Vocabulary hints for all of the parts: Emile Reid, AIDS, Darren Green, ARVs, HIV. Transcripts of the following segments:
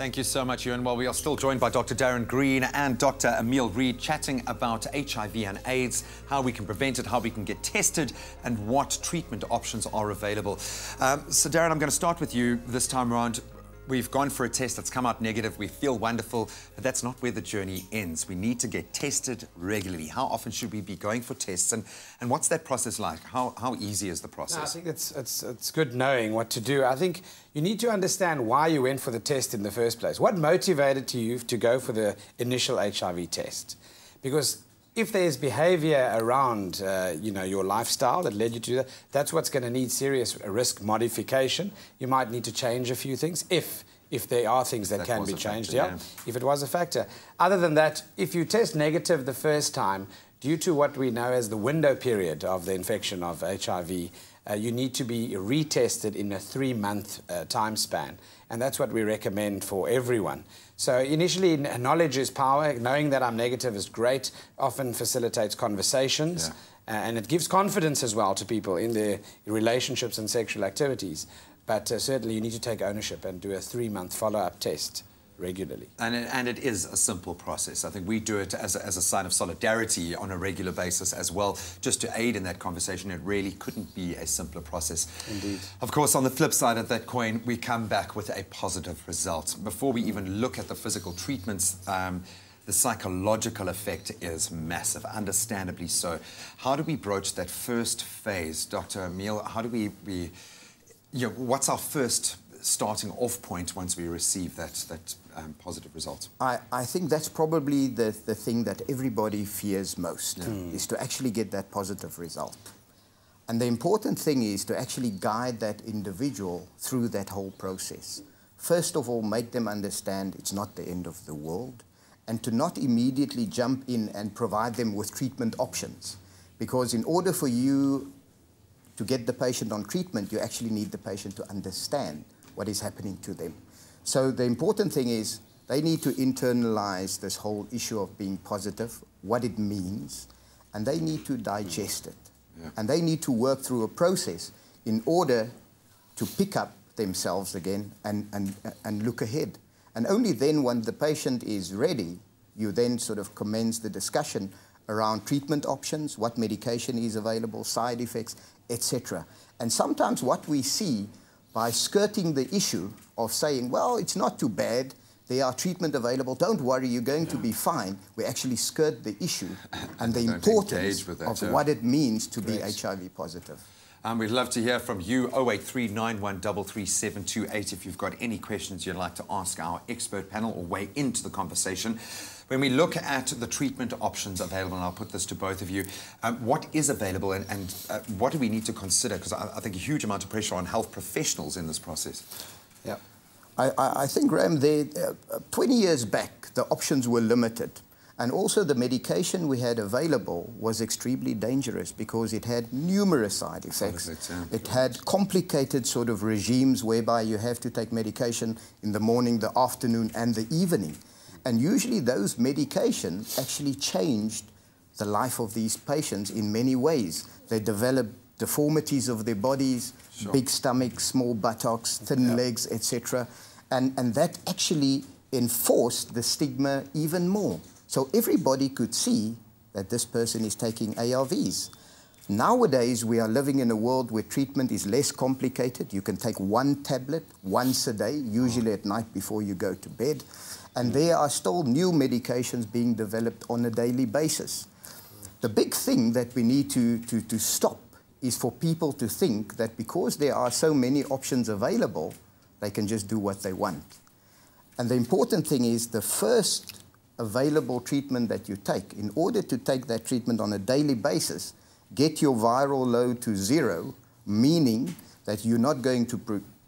Thank you so much, Ewan. Well, we are still joined by Dr. Darren Green and Dr. Emile Reid chatting about HIV and AIDS, how we can prevent it, how we can get tested, and what treatment options are available. So, Darren, I'm going to start with you this time around. We've gone for a test that's come out negative. We feel wonderful, but that's not where the journey ends. We need to get tested regularly. How often should we be going for tests, and what's that process like? How easy is the process? No, I think it's good knowing what to do. I think you need to understand why you went for the test in the first place. What motivated you to go for the initial HIV test? Because if there's behaviour around, you know, your lifestyle that led you to do that, that's what's going to need serious risk modification. You might need to change a few things, if there are things that can be changed, factor, yeah, if it was a factor. Other than that, if you test negative the first time, due to what we know as the window period of the infection of HIV, you need to be retested in a 3-month time span. And that's what we recommend for everyone. So initially, knowledge is power. Knowing that I'm negative is great, often facilitates conversations. Yeah. And it gives confidence as well to people in their relationships and sexual activities. But certainly you need to take ownership and do a 3-month follow-up test regularly. And it is a simple process. I think we do it as a sign of solidarity on a regular basis as well, just to aid in that conversation. It really couldn't be a simpler process. Indeed. Of course, on the flip side of that coin, we come back with a positive result. Before we even look at the physical treatments, the psychological effect is massive, understandably so. How do we broach that first phase, Dr. Emile? How do we you know, what's our first starting off point once we receive that positive result? I think that's probably the thing that everybody fears most, yeah, is to actually get that positive result. And the important thing is to actually guide that individual through that whole process. First of all, make them understand it's not the end of the world, and to not immediately jump in and provide them with treatment options. Because in order for you to get the patient on treatment, you actually need the patient to understand what is happening to them. So the important thing is they need to internalize this whole issue of being positive, what it means, and they need to digest it. Yeah. And they need to work through a process in order to pick up themselves again and look ahead. And only then, when the patient is ready, you then sort of commence the discussion around treatment options, what medication is available, side effects, etc. And sometimes what we see by skirting the issue of saying, well, it's not too bad, there are treatment available, don't worry, you're going to be fine, we actually skirt the issue and the importance of what it means to be HIV positive. We'd love to hear from you, 0839133728, if you've got any questions you'd like to ask our expert panel or weigh into the conversation. When we look at the treatment options available, and I'll put this to both of you, what is available and what do we need to consider? Because I think a huge amount of pressure on health professionals in this process. Yeah. I think, Graham, 20 years back, the options were limited. And also the medication we had available was extremely dangerous because it had numerous side effects. It had complicated sort of regimes whereby you have to take medication in the morning, the afternoon and the evening. And usually those medications actually changed the life of these patients in many ways. They developed deformities of their bodies, sure, big stomachs, small buttocks, thin, yeah, legs, etc. And that actually enforced the stigma even more. So everybody could see that this person is taking ARVs. Nowadays, we are living in a world where treatment is less complicated. You can take one tablet once a day, usually at night before you go to bed. And there are still new medications being developed on a daily basis. The big thing that we need to stop is for people to think that because there are so many options available, they can just do what they want. And the important thing is the first available treatment that you take, in order to take that treatment on a daily basis, get your viral load to zero, meaning that you're not going to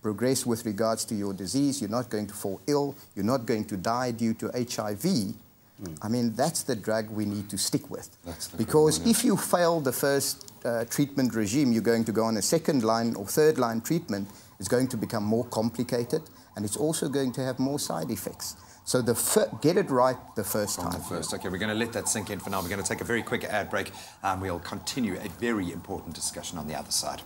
progress with regards to your disease, you're not going to fall ill, you're not going to die due to HIV. I mean, that's the drug we need to stick with. Because if you fail the first treatment regime, you're going to go on a second line or third line treatment. It's going to become more complicated and it's also going to have more side effects. So get it right the first time. Okay, we're going to let that sink in for now. We're going to take a very quick ad break and we'll continue a very important discussion on the other side.